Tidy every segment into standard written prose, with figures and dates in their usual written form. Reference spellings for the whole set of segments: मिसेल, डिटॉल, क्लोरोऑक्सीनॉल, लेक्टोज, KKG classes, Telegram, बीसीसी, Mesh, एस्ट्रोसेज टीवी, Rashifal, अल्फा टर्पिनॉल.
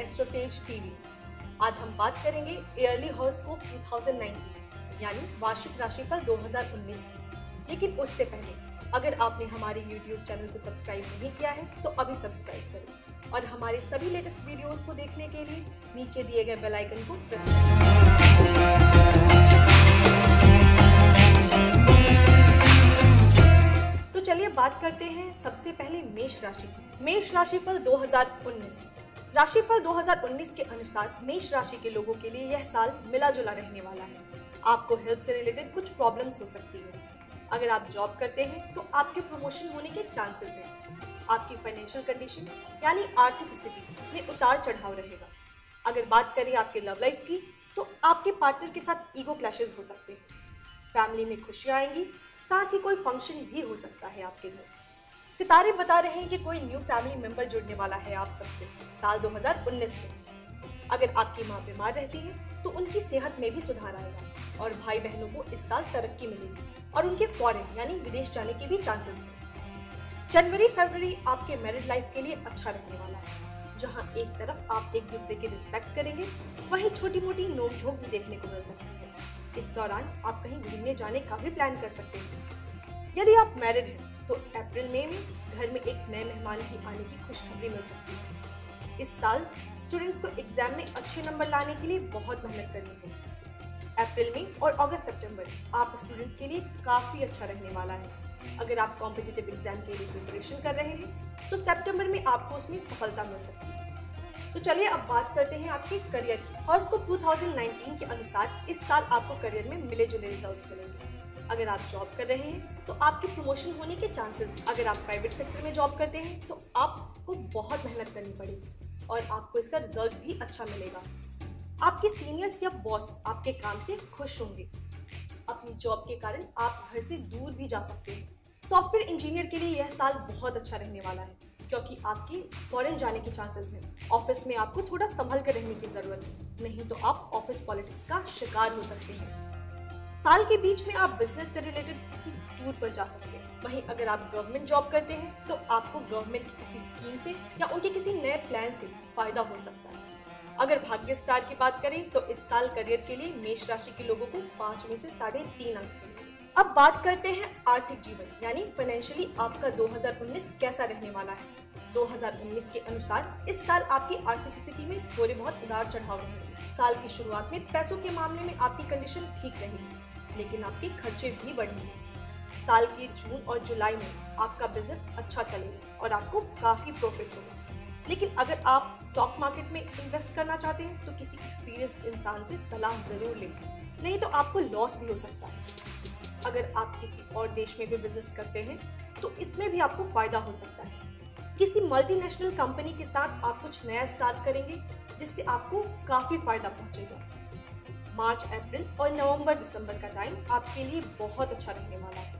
एस्ट्रोसेज टीवी। आज हम बात करेंगे ईयरली हॉरोस्कोप 2019 यानी वार्षिक राशिफल 2019 की। लेकिन उससे पहले अगर आपने हमारे YouTube चैनल को सब्सक्राइब नहीं किया है तो अभी सब्सक्राइब करें और हमारे सभी लेटेस्ट वीडियोस को देखने के लिए नीचे दिए गए बेल आइकन को प्रेस करें। तो चलिए बात करते हैं सबसे पहले मेष राशि की। मेष राशिफल 2019। राशिफल 2019 के अनुसार मेष राशि के लोगों के लिए यह साल मिला जुला रहने वाला है। आपको हेल्थ से रिलेटेड कुछ प्रॉब्लम्स हो सकती है। अगर आप जॉब करते हैं तो आपके प्रमोशन होने के चांसेस हैं। आपकी फाइनेंशियल कंडीशन यानी आर्थिक स्थिति में उतार चढ़ाव रहेगा। अगर बात करें आपके लव लाइफ की तो आपके पार्टनर के साथ ईगो क्लैशेस हो सकते हैं। फैमिली में खुशियाँ आएंगी, साथ ही कोई फंक्शन भी हो सकता है आपके घर। सितारे बता रहे हैं कि कोई न्यू फैमिली मेंबर जुड़ने वाला है आप सबसे साल 2019 में। अगर आपकी माँ बीमार रहती है तो उनकी सेहत में भी सुधार आएगा और भाई बहनों को इस साल तरक्की मिलेगी और उनके फॉरेन यानी विदेश जाने के भी चांसेस हैं। जनवरी फरवरी आपके मैरिड लाइफ के लिए अच्छा रहने वाला है। जहाँ एक तरफ आप एक दूसरे की रिस्पेक्ट करेंगे, वहीं छोटी मोटी नोकझोंक भी देखने को मिल सकती है। इस दौरान आप कहीं घूमने जाने का भी प्लान कर सकते हैं। यदि आप मैरिड हैं तो अप्रैल मई में घर में एक नए मेहमान की आने की खुशखबरी मिल सकती है। इस साल स्टूडेंट्स को एग्जाम में अच्छे नंबर लाने के लिए बहुत मेहनत करनी होगी। अप्रैल में और अगस्त सितंबर आप स्टूडेंट्स के लिए काफ़ी अच्छा रहने वाला है। अगर आप कॉम्पिटिटिव एग्जाम के लिए प्रिपरेशन कर रहे हैं तो सितंबर में आपको उसमें सफलता मिल सकती है। तो चलिए अब बात करते हैं आपके करियर की। हॉरोस्कोप 2019 के अनुसार इस साल आपको करियर में मिले जुले रिजल्ट मिलेंगे। अगर आप जॉब कर रहे हैं तो आपके प्रमोशन होने के चांसेस। अगर आप प्राइवेट सेक्टर में जॉब करते हैं तो आपको बहुत मेहनत करनी पड़ेगी और आपको इसका रिजल्ट भी अच्छा मिलेगा। आपके सीनियर्स या बॉस आपके काम से खुश होंगे। अपनी जॉब के कारण आप घर से दूर भी जा सकते हैं। सॉफ्टवेयर इंजीनियर के लिए यह साल बहुत अच्छा रहने वाला है क्योंकि आपके फॉरेन जाने के चांसेस हैं। ऑफिस में आपको थोड़ा संभल कर रहने की ज़रूरत है, नहीं तो आप ऑफिस पॉलिटिक्स का शिकार हो सकते हैं। साल के बीच में आप बिजनेस से रिलेटेड किसी टूर पर जा सकते हैं। वहीं अगर आप गवर्नमेंट जॉब करते हैं तो आपको गवर्नमेंट की किसी स्कीम से या उनके किसी नए प्लान से फायदा हो सकता है। अगर भाग्य स्टार की बात करें तो इस साल करियर के लिए मेष राशि के लोगों को 5 में से 3.5 अंक मिलेंगे। अब बात करते हैं आर्थिक जीवन यानी फाइनेंशियली आपका 2019 कैसा रहने वाला है। 2019 के अनुसार इस साल आपकी आर्थिक स्थिति में थोड़े बहुत उतार चढ़ाव रहेंगे। साल की शुरुआत में पैसों के मामले में आपकी कंडीशन ठीक रहेगी, लेकिन आपके खर्चे भी बढ़ेंगे। साल के जून और जुलाई में आपका बिजनेस अच्छा चलेगा और आपको काफ़ी प्रॉफिट होगा। लेकिन अगर आप स्टॉक मार्केट में इन्वेस्ट करना चाहते हैं तो किसी एक्सपीरियंस इंसान से सलाह ज़रूर लें, नहीं तो आपको लॉस भी हो सकता है। अगर आप किसी और देश में भी बिजनेस करते हैं तो इसमें भी आपको फ़ायदा हो सकता है। किसी मल्टीनेशनल कंपनी के साथ आप कुछ नया स्टार्ट करेंगे जिससे आपको काफ़ी फ़ायदा पहुँचेगा। मार्च, अप्रैल और नवंबर दिसंबर का टाइम आपके लिए बहुत अच्छा रहने वाला है।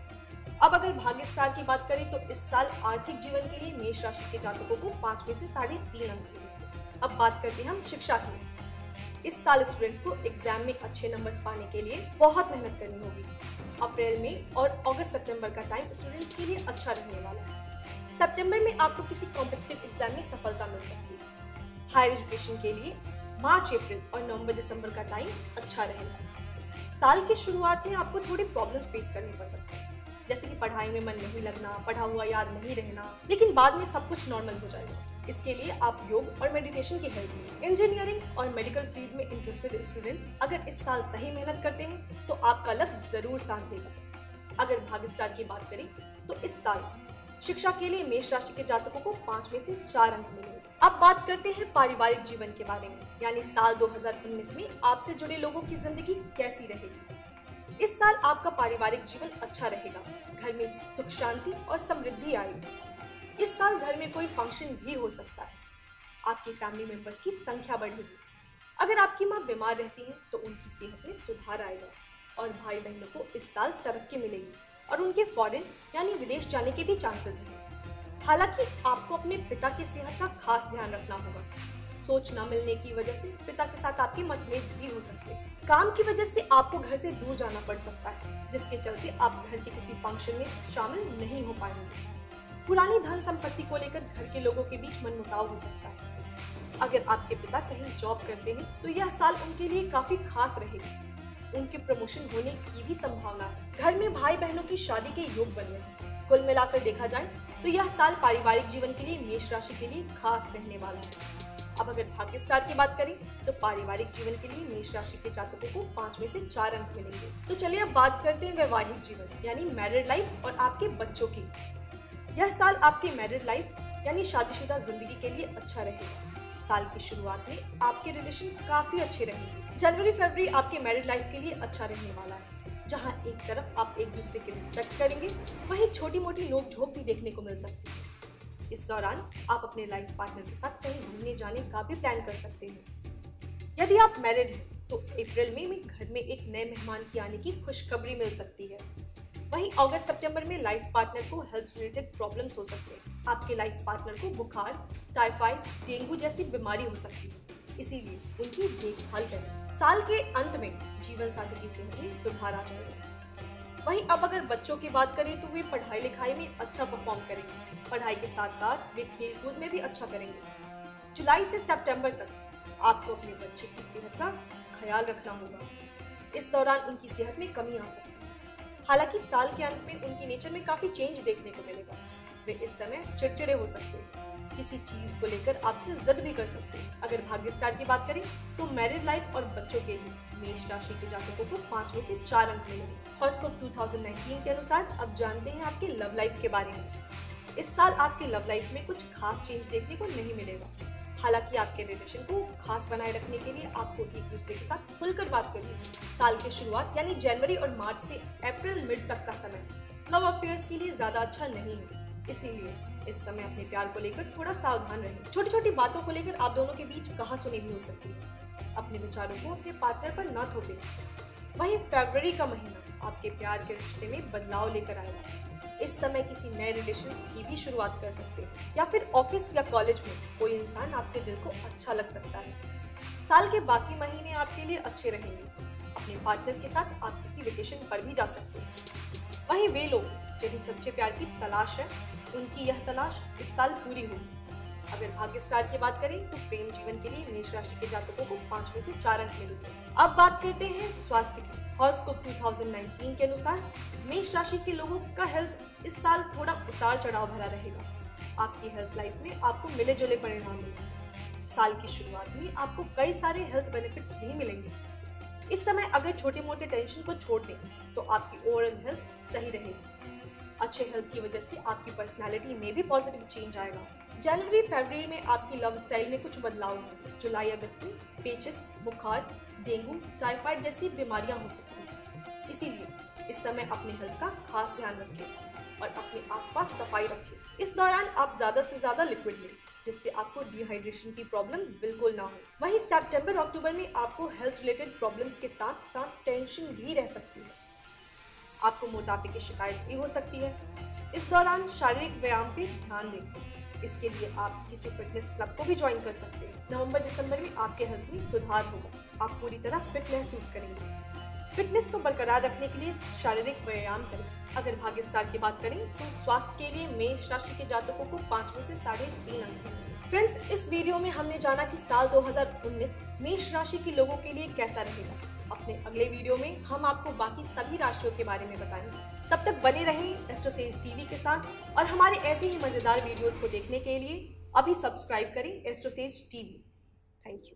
अब अगर भाग्य स्टार की बात करें तो इस साल आर्थिक जीवन के लिए मेष राशि के जातकों को 5 में से 3.5 अंक मिलेंगे। अब बात करते हैं हम शिक्षा की। इस साल स्टूडेंट्स को एग्जाम में अच्छे नंबर्स पाने के लिए बहुत मेहनत करनी होगी। अप्रैल में और अगस्त सितंबर का टाइम स्टूडेंट्स के लिए अच्छा रहने वाला है। सितंबर में आपको किसी कॉम्पिटिटिव एग्जाम में सफलता मिल सकती है। हायर एजुकेशन के लिए मार्च, अप्रैल और नवंबर दिसंबर का टाइम अच्छा रहेगा। साल की शुरुआत में आपको थोड़ी प्रॉब्लम्स फेस करनी पड़ सकती है, जैसे कि पढ़ाई में मन नहीं लगना, पढ़ा हुआ याद नहीं रहना, लेकिन बाद में सब कुछ नॉर्मल हो जाएगा। इसके लिए आप योग और मेडिटेशन की हेल्प लें। इंजीनियरिंग और मेडिकल फील्ड में इंटरेस्टेड स्टूडेंट्स अगर इस साल सही मेहनत करते हैं तो आपका लक जरूर साथ देगा। अगर भाग्य स्टार की बात करें तो इस साल शिक्षा के लिए मेष राशि के जातकों को 5 में से 4 अंक मिलेंगे। अब बात करते हैं पारिवारिक जीवन के बारे में, यानी साल 2019 में आपसे जुड़े लोगों की जिंदगी कैसी रहेगी। इस साल आपका पारिवारिक जीवन अच्छा रहेगा। घर में सुख शांति और समृद्धि आएगी। इस साल घर में कोई फंक्शन भी हो सकता है। आपकी फैमिली मेंबर्स की संख्या बढ़ेगी। अगर आपकी माँ बीमार रहती है तो उनकी सेहत में सुधार आएगा और भाई बहनों को इस साल तरक्की मिलेगी और उनके फॉरेन यानी विदेश जाने के भी चांसेस हैं। हालांकि आपको अपने पिता की सेहत का खास ध्यान रखना होगा। सोच न मिलने की वजह से पिता के साथ आपके मतभेद भी हो सकते हैं। काम की वजह से आपको घर से दूर जाना पड़ सकता है, जिसके चलते आप घर के किसी फंक्शन में शामिल नहीं हो पाएंगे। पुरानी धन संपत्ति को लेकर घर के लोगों के बीच मनमुटाव हो सकता है। अगर आपके पिता कहीं जॉब करते हैं तो यह साल उनके लिए काफी खास रहेगा। उनके प्रमोशन होने की भी संभावना है। घर में भाई बहनों की शादी के योग बन रहे हैं। कुल मिलाकर देखा जाए तो यह साल पारिवारिक जीवन के लिए मेष राशि के लिए खास रहने वाला है। अब अगर भाग्य स्टार की बात करें तो पारिवारिक जीवन के लिए मेष राशि के जातकों को 5 में से 4 अंक मिलेंगे। तो चलिए अब बात करते हैं वैवाहिक जीवन यानी मैरिड लाइफ और आपके बच्चों की। यह साल आपकी मैरिड लाइफ यानी शादीशुदा जिंदगी के लिए अच्छा रहेगा। साल की शुरुआत में आपके रिलेशन काफी अच्छे रहेंगे। जनवरी-फरवरी आपके मैरिड लाइफ के लिए अच्छा रहने वाला है। जहां एक तरफ आप एक दूसरे के रिस्पेक्ट करेंगे, वहीं छोटी मोटी नोक-झोंक भी देखने को मिल सकती है। इस दौरान आप अपने लाइफ पार्टनर के साथ कहीं घूमने जाने का भी प्लान कर सकते हैं। यदि आप मैरिड हैं तो अप्रैल में घर में एक नए मेहमान के आने की खुशखबरी मिल सकती है। वहीं अगस्त सितंबर में लाइफ पार्टनर को हेल्थ रिलेटेड प्रॉब्लम्स हो सकते हैं। आपके लाइफ पार्टनर को बुखार, टाइफाइड, डेंगू जैसी बीमारी हो सकती है, इसीलिए उनकी देखभाल करें। साल के अंत में जीवन साथी की सेहत में सुधार आ जाएगा। वहीं अब अगर बच्चों की बात करें तो वे पढ़ाई लिखाई में अच्छा परफॉर्म करेंगे। पढ़ाई के साथ साथ वे खेल कूद में भी अच्छा करेंगे। जुलाई से सितंबर तक आपको अपने बच्चों की सेहत का ख्याल रखना होगा। इस दौरान उनकी सेहत में कमी आ सकती है। हालांकि साल के अंत में उनकी नेचर में काफी चेंज देखने को मिलेगा। वे इस समय चिड़चिड़े हो सकते हैं, किसी चीज को लेकर आपसे जिद भी कर सकते हैं। अगर भाग्य स्टार की बात करें तो मैरिड लाइफ और बच्चों के लिए मेष राशि के जातकों को 5 में से 4 अंक मिलेंगे। हॉरोस्कोप 2019 के अनुसार अब जानते हैं आपके लव लाइफ के बारे में। इस साल आपकी लव लाइफ में कुछ खास चेंज देखने को नहीं मिलेगा। हालांकि आपके रिलेशन को खास बनाए रखने के लिए आपको एक दूसरे के साथ खुलकर बात करनी है। साल की शुरुआत यानी जनवरी और मार्च से अप्रैल मिड तक का समय लव अफेयर्स के लिए ज्यादा अच्छा नहीं है, इसीलिए इस समय अपने प्यार को लेकर थोड़ा सावधान रहें। छोटी छोटी बातों को लेकर आप दोनों के बीच कहा सुनी भी हो सकती है। अपने विचारों को अपने पार्टनर पर ना थोपें। वहीं फरवरी का महीना आपके प्यार के रिश्ते में बदलाव लेकर आएगा। इस समय किसी नए रिलेशन की भी शुरुआत कर सकते हैं, या फिर ऑफिस या कॉलेज में कोई इंसान आपके दिल को अच्छा लग सकता है। साल के बाकी महीने आपके लिए अच्छे रहेंगे। अपने पार्टनर के साथ आप किसी वेकेशन पर भी जा सकते हैं। वहीं वे लोग जिन्हें सच्चे प्यार की तलाश है, उनकी यह तलाश इस साल पूरी होगी। अगर भाग्य स्टार की बात करें तो प्रेम जीवन के लिए मेष राशि के जातकों को 5 में से 4 अंक मिलेंगे। अब बात करते हैं स्वास्थ्य की। हॉरोस्कोप 2019 के अनुसार मेष राशि के लोगों का हेल्थ इस साल थोड़ा उतार चढ़ाव भरा रहेगा। आपकी हेल्थ लाइफ में आपको मिले जुले परिणाम मिलेंगे। साल की शुरुआत में आपको कई सारे हेल्थ बेनिफिट्स भी मिलेंगे। इस समय अगर छोटे मोटे टेंशन को छोड़ दें तो आपकी ओवरऑल हेल्थ सही रहेगी। अच्छे हेल्थ की वजह से आपकी पर्सनालिटी में भी पॉजिटिव चेंज आएगा। जनवरी फरवरी में आपकी लव स्टाइल में कुछ बदलाव होंगे। जुलाई अगस्त में पेचिस, बुखार, डेंगू, टाइफाइड जैसी बीमारियां हो सकती हैं, इसीलिए इस समय अपने हेल्थ का खास ध्यान रखें और अपने आसपास सफाई रखें। इस दौरान आप ज्यादा से ज्यादा लिक्विड लें, जिससे आपको डिहाइड्रेशन की प्रॉब्लम बिल्कुल ना हो। वहीं सितंबर अक्टूबर में आपको हेल्थ रिलेटेड प्रॉब्लम्स के साथ साथ टेंशन भी रह सकती है। आपको मोटापे की शिकायत भी हो सकती है। इस दौरान शारीरिक व्यायाम पे ध्यान दें। इसके लिए आप किसी फिटनेस क्लब को भी ज्वाइन कर सकते हैं। नवंबर दिसंबर में आपके हेल्थ में सुधार होगा। आप पूरी तरह फिट महसूस करेंगे। फिटनेस को बरकरार रखने के लिए शारीरिक व्यायाम करें। अगर भाग्य स्टार की बात करें तो स्वास्थ्य के लिए मेष राशि के जातकों को 5 में से 3.5 अंक। फ्रेंड्स, इस वीडियो में हमने जाना कि साल 2019 मेष राशि के लोगों के लिए कैसा रहेगा। अपने अगले वीडियो में हम आपको बाकी सभी राशियों के बारे में बताएंगे। तब तक बने रहें एस्ट्रोसेज टीवी के साथ, और हमारे ऐसे ही मजेदार वीडियोस को देखने के लिए अभी सब्सक्राइब करें एस्ट्रोसेज टीवी। Thank you.